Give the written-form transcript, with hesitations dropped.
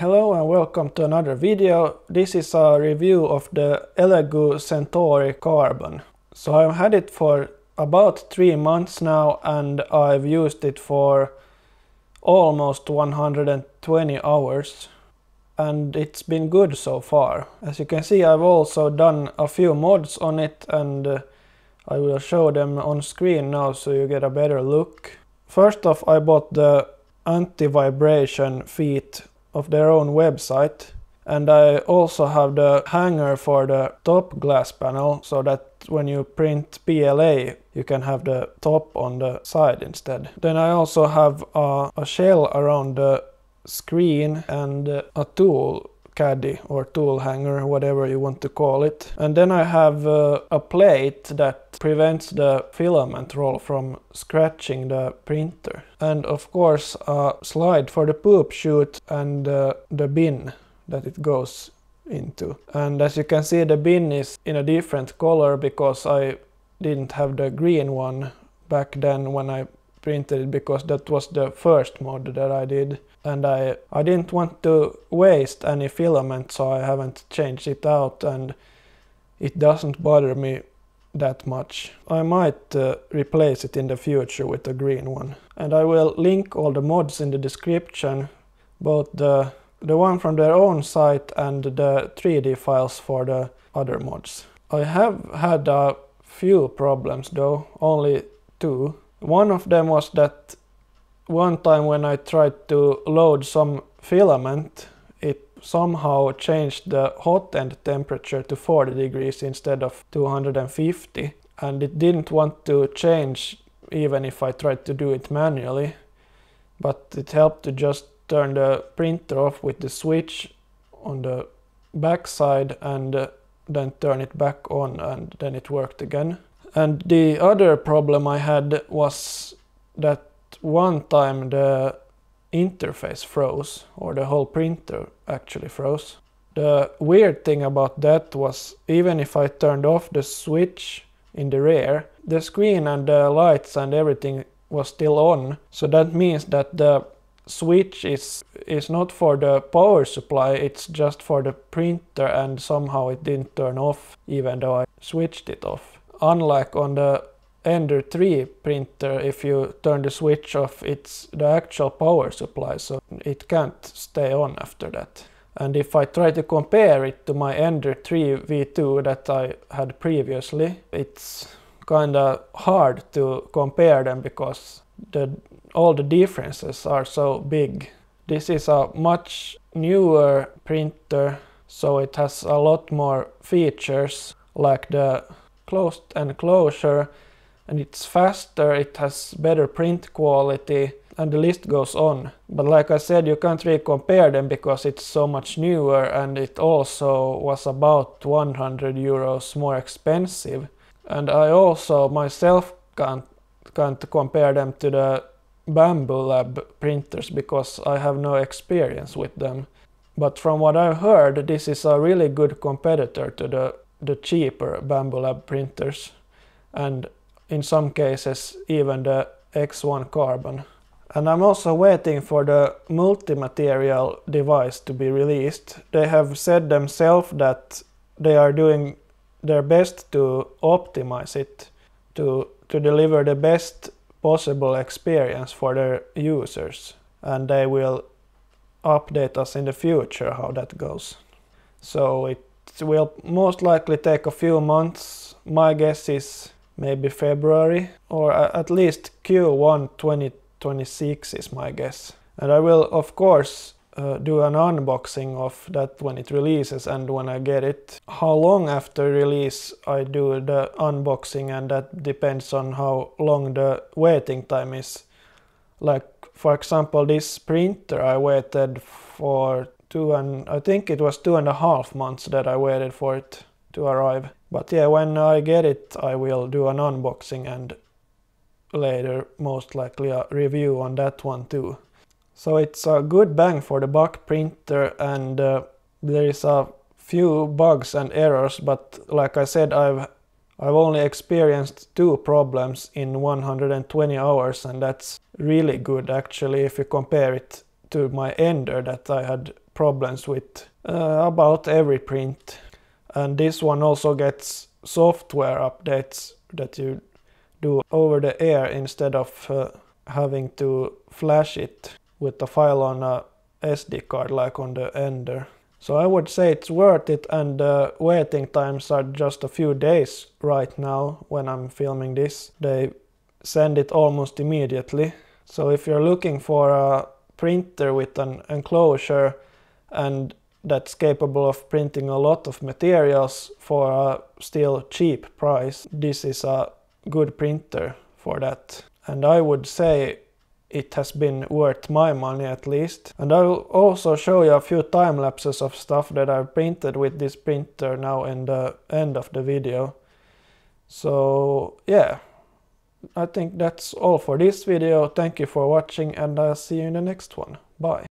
Hello and welcome to another video. This is a review of the Elegoo Centauri Carbon. So I've had it for about 3 months now and I've used it for almost 120 hours and it's been good so far. As you can see, I've also done a few mods on it and I will show them on screen now so you get a better look. First off, I bought the anti-vibration feet of their own website, and I also have the hanger for the top glass panel so that when you print PLA you can have the top on the side instead. Then I also have a shell around the screen and a tool caddy or tool hanger, whatever you want to call it. And then I have a plate that prevents the filament roll from scratching the printer. And of course a slide for the poop chute and the bin that it goes into. And as you can see, the bin is in a different color because I didn't have the green one back then when I printed it, because that was the first mod that I did. And I didn't want to waste any filament, so I haven't changed it out and it doesn't bother me that much. I might replace it in the future with a green one. And I will link all the mods in the description, both the one from their own site and the 3D files for the other mods. I have had a few problems though, only two. One of them was that one time when I tried to load some filament, it somehow changed the hot end temperature to 40 degrees instead of 250, and it didn't want to change even if I tried to do it manually. But it helped to just turn the printer off with the switch on the back side and then turn it back on, and then it worked again. And the other problem I had was that one time the interface froze, or the whole printer actually froze. The weird thing about that was, even if I turned off the switch in the rear, the screen and the lights and everything was still on. So that means that the switch is not for the power supply, it's just for the printer, and somehow it didn't turn off even though I switched it off. Unlike on the Ender 3 printer, if you turn the switch off, it's the actual power supply, so it can't stay on after that. And if I try to compare it to my Ender 3 V2 that I had previously, it's kinda hard to compare them because all the differences are so big. This is a much newer printer, so it has a lot more features, like the closed enclosure, and it's faster, it has better print quality, and the list goes on. But like I said, you can't really compare them because it's so much newer, and it also was about 100 euros more expensive. And I also myself can't compare them to the Bambu Lab printers because I have no experience with them. But from what I've heard, this is a really good competitor to the cheaper Bambu Lab printers, and in some cases even the X1 Carbon. And I'm also waiting for the multi-material device to be released. They have said themselves that they are doing their best to optimize it, to deliver the best possible experience for their users. And they will update us in the future how that goes. So it will most likely take a few months. My guess is maybe February, or at least Q1 2026 is my guess. And I will of course do an unboxing of that when it releases and when I get it. How long after release I do the unboxing, and that depends on how long the waiting time is. Like for example, this printer I waited for I think it was 2.5 months that I waited for it to arrive. But yeah, when I get it, I will do an unboxing and later most likely a review on that one too. So it's a good bang for the buck printer, and there is a few bugs and errors, but like I said, I've only experienced 2 problems in 120 hours, and that's really good actually if you compare it to my Ender that I had problems with about every print. And this one also gets software updates that you do over the air instead of having to flash it with the file on a SD card like on the Ender. So I would say it's worth it, and the waiting times are just a few days right now when I'm filming this. They send it almost immediately. So if you're looking for a printer with an enclosure and that's capable of printing a lot of materials for a still cheap price, this is a good printer for that. And I would say it has been worth my money at least. And I'll also show you a few time lapses of stuff that I've printed with this printer now in the end of the video. So yeah, I think that's all for this video. Thank you for watching, and I'll see you in the next one. Bye!